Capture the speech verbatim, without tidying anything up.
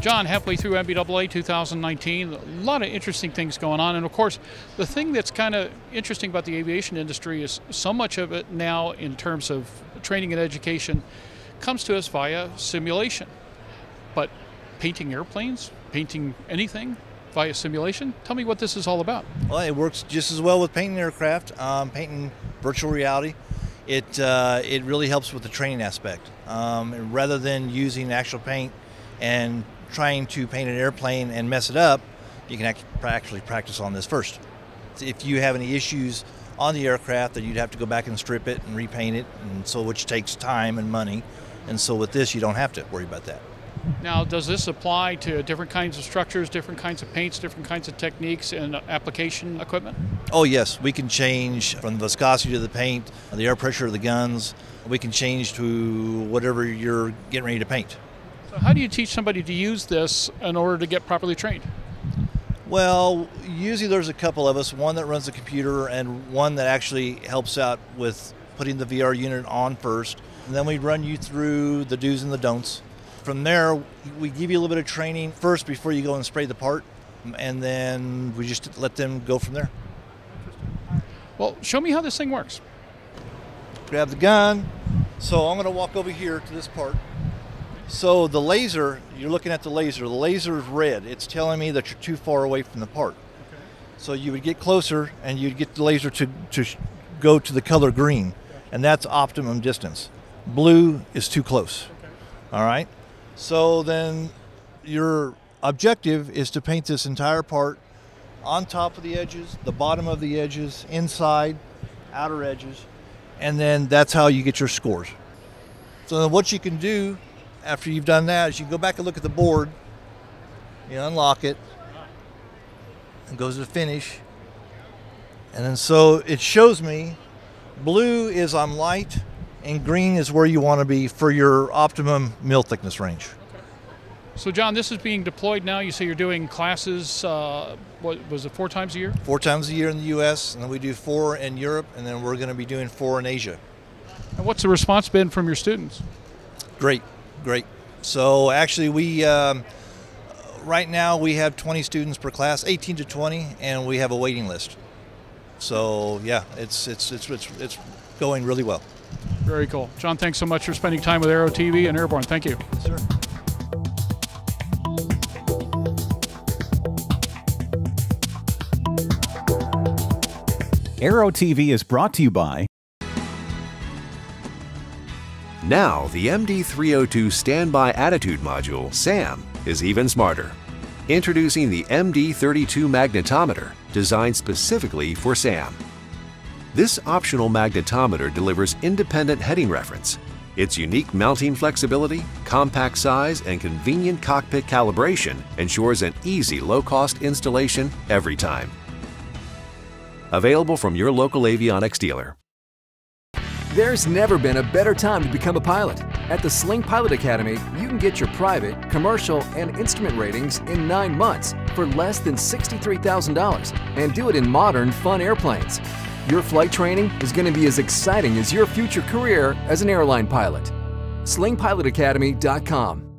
John, halfway through N B A A two thousand nineteen, a lot of interesting things going on. And of course, the thing that's kind of interesting about the aviation industry is so much of it now in terms of training and education comes to us via simulation. But painting airplanes, painting anything via simulation, tell me what this is all about. Well, it works just as well with painting aircraft, um, painting virtual reality. It, uh, it really helps with the training aspect. Um, and rather than using actual paint and trying to paint an airplane and mess it up, you can actually practice on this first. If you have any issues on the aircraft, then you'd have to go back and strip it and repaint it, and so which takes time and money. And so with this, you don't have to worry about that. Now, does this apply to different kinds of structures, different kinds of paints, different kinds of techniques and application equipment? Oh yes, we can change from the viscosity of the paint, the air pressure of the guns. We can change to whatever you're getting ready to paint. How do you teach somebody to use this in order to get properly trained? Well, usually there's a couple of us, one that runs the computer and one that actually helps out with putting the V R unit on first. And then we run you through the do's and the don'ts. From there, we give you a little bit of training first before you go and spray the part, and then we just let them go from there. Well, show me how this thing works. Grab the gun. So I'm going to walk over here to this part. So the laser, you're looking at the laser, the laser is red. It's telling me that you're too far away from the part. Okay. So you would get closer and you'd get the laser to, to go to the color green, and that's optimum distance. Blue is too close, okay. All right? So then your objective is to paint this entire part on top of the edges, the bottom of the edges, inside, outer edges, and then that's how you get your scores. So then what you can do after you've done that is you go back and look at the board, you unlock it, and goes to finish. And then so it shows me blue is on light and green is where you want to be for your optimum mill thickness range. Okay. So John, this is being deployed now. You say you're doing classes, uh, what was it, four times a year? Four times a year in the U S, and then we do four in Europe, and then we're going to be doing four in Asia. And what's the response been from your students? Great. Great. So actually we, um, right now we have twenty students per class, eighteen to twenty, and we have a waiting list. So yeah, it's, it's, it's, it's, it's going really well. Very cool. John, thanks so much for spending time with AeroTV and Airborne. Thank you. Yes, sir. AeroTV is brought to you by Now, the M D three oh two Standby Attitude Module, SAM, is even smarter. Introducing the M D thirty-two magnetometer, designed specifically for SAM. This optional magnetometer delivers independent heading reference. Its unique mounting flexibility, compact size, and convenient cockpit calibration ensures an easy, low-cost installation every time. Available from your local avionics dealer. There's never been a better time to become a pilot. At the Sling Pilot Academy, you can get your private, commercial, and instrument ratings in nine months for less than sixty-three thousand dollars, and do it in modern, fun airplanes. Your flight training is going to be as exciting as your future career as an airline pilot. Sling Pilot Academy dot com